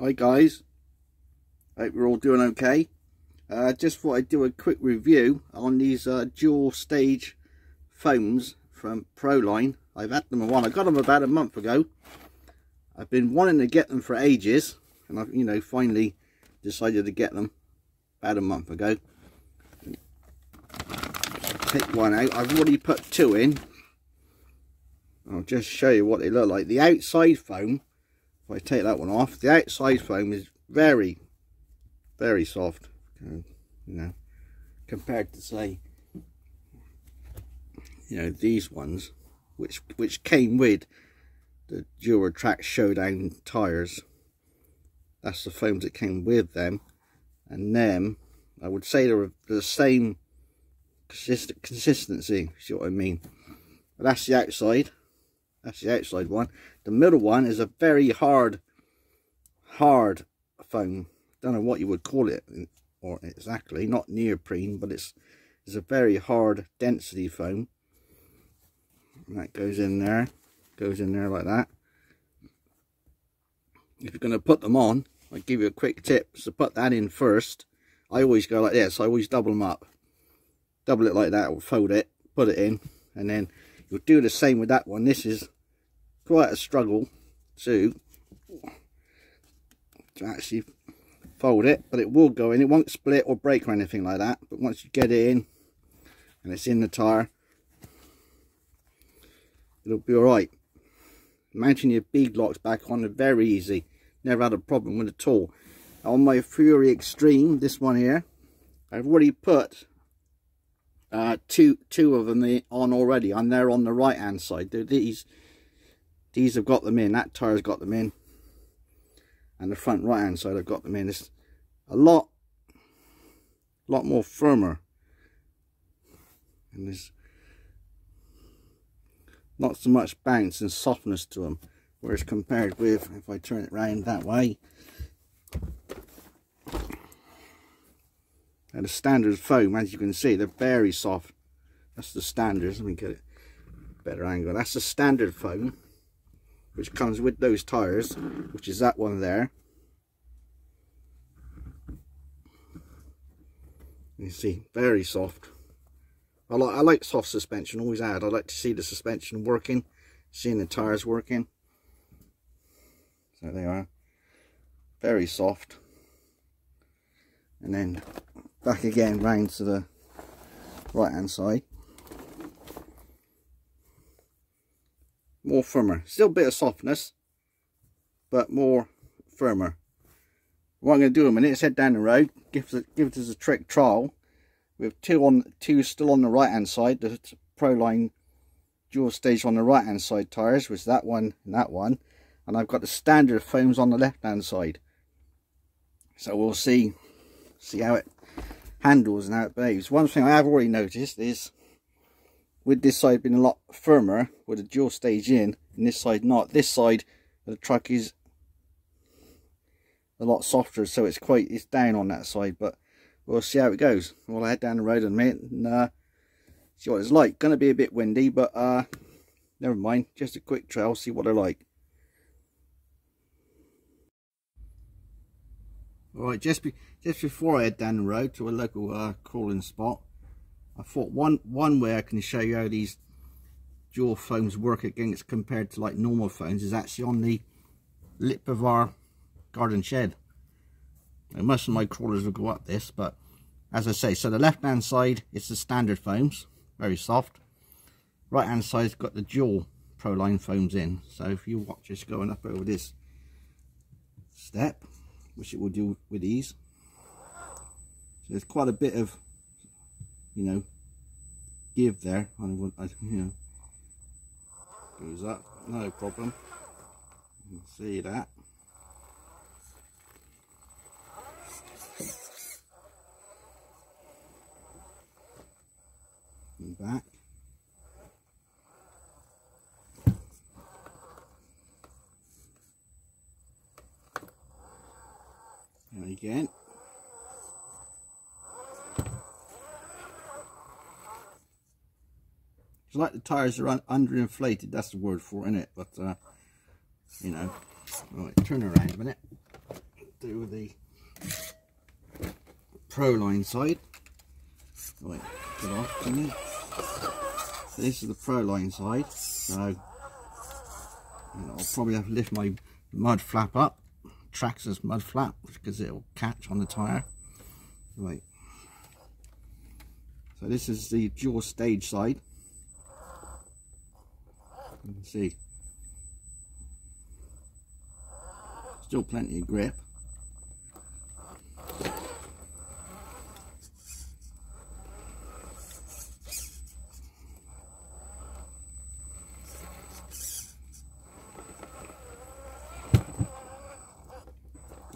Hi guys, hope we're all doing okay. Just thought I'd do a quick review on these dual stage foams from Pro-Line. I've had them a while. I got them about a month ago. I've been wanting to get them for ages, and I've, you know, finally decided to get them about a month ago. Pick one out. I've already put two in. I'll just show you what they look like. The outside foam, if I take that one off, the outside foam is very, very soft, you know, compared to, say, you know, these ones, which came with the Dura-Trax Showdown tires. That's the foams that came with them, and them, I would say they're the same consistency, see what I mean. But that's the outside. That's the outside one. The middle one is a very hard foam. Don't know what you would call it, or exactly. Not neoprene, but it's a very hard density foam. And that goes in there. Goes in there like that. If you're going to put them on, I'll give you a quick tip. So put that in first. I always go like this. I always double them up. Double it like that, or fold it. Put it in. And then you'll do the same with that one. This is quite a struggle to actually fold it, but it will go in. It won't split or break or anything like that, but once you get it in and it's in the tire, it'll be all right. Mounting your bead locks back on are very easy. Never had a problem with it at all. On my Fury Extreme, this one here, I've already put two of them on already, and they're on the right hand side. These have got them in. That tire's got them in, and the front right hand side I've got them in. It's a lot more firmer, and there's not so much bounce and softness to them, whereas compared with, if I turn it round that way, and the standard foam, as you can see, they're very soft. That's the standard. Let me get a better angle. That's the standard foam, which comes with those tires, which is that one there. You see, very soft. I like soft suspension. Always had. I like to see the suspension working, seeing the tires working. So they are very soft. And then back again round to the right hand side, more firmer. Still a bit of softness, but more firmer. What I'm going to do in a minute is head down the road, give us a trick trial with two still on the right hand side, the Pro-Line dual stage on the right hand side tires, which is that one and that one, and I've got the standard foams on the left hand side. So we'll see how it handles and how it behaves. One thing I have already noticed is, with this side being a lot firmer with a dual stage in, and this side not, this side of the truck is a lot softer, so it's down on that side. But we'll see how it goes. We'll head down the road in a minute and see what it's like. Gonna be a bit windy, but never mind, just a quick trail, see what they're like. Alright, just before I head down the road to a local crawling spot, I thought one way I can show you how these dual foams work against compared to like normal foams is actually on the lip of our garden shed. Now, most of my crawlers will go up this, but as I say, so the left hand side is the standard foams, very soft. Right hand side's got the dual Pro-Line foams in. So if you watch us going up over this step, which it will do with ease. So there's quite a bit of, you know, give there. Goes up, no problem. You can see that. And back. And again. It's like the tires are underinflated. That's the word for it, isn't it? But, you know. Right, turn around a minute. do the Pro-Line side. Wait, get off, can you? So this is the Pro-Line side, so I'll probably have to lift my mud flap up, Traxxas mud flap, because it'll catch on the tyre. Right. So this is the dual stage side. You can see, still plenty of grip.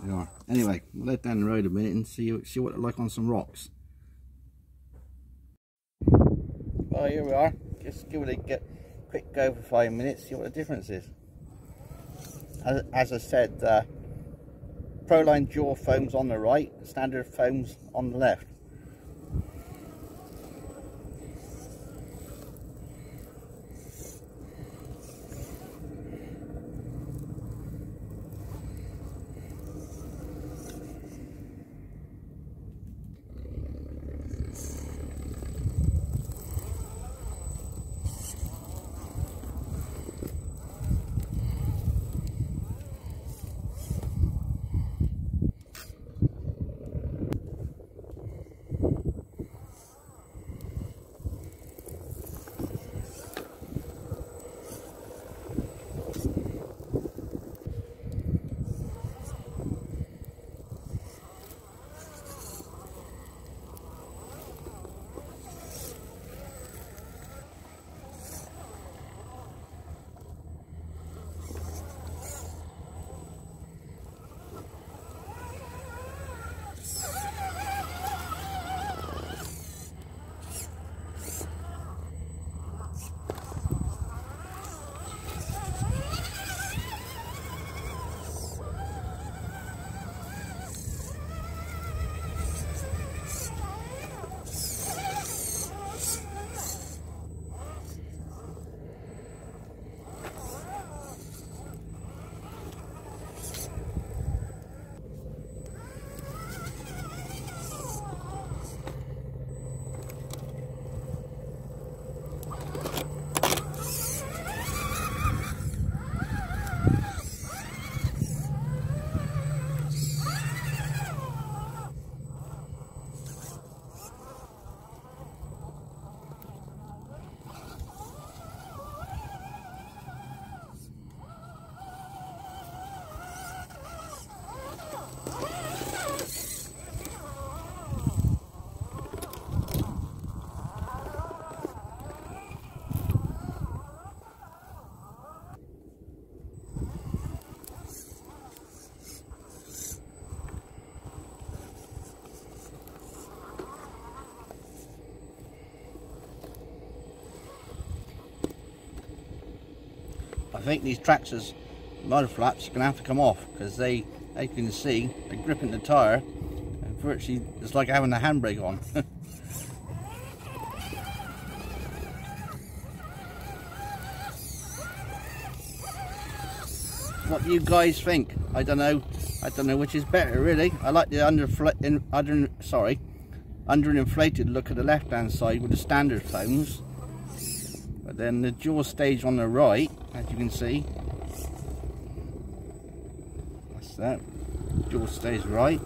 They are. Anyway, we'll head down the road a minute and see what they're like on some rocks. Well, here we are. Just give it a quick go for 5 minutes, see what the difference is. As I said, Pro-Line dual foams on the right, standard foams on the left. I think these Traxxas mud flaps are going to have to come off, because they can see they're gripping the tyre and virtually it's like having a handbrake on. What do you guys think? I don't know which is better really. I like the underinflated look of the left hand side with the standard foams. But then the dual stage on the right, as you can see, that's that, dual stage right.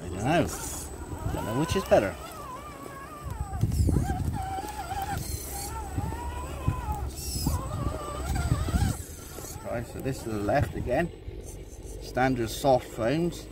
I don't know which is better. Right, so this is the left again, standard soft foams.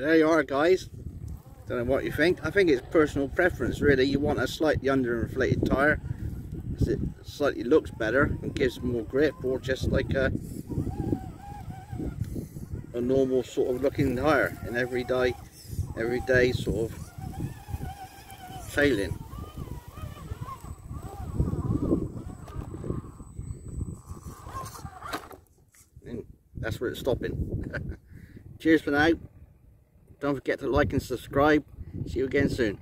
there you are, guys. Don't know what you think. I think it's personal preference, really. You want a slightly underinflated tire because it slightly looks better and gives more grip, or just like a normal sort of looking tire, and everyday sort of sailing. And that's where it's stopping. Cheers for now. Don't forget to like and subscribe. See you again soon.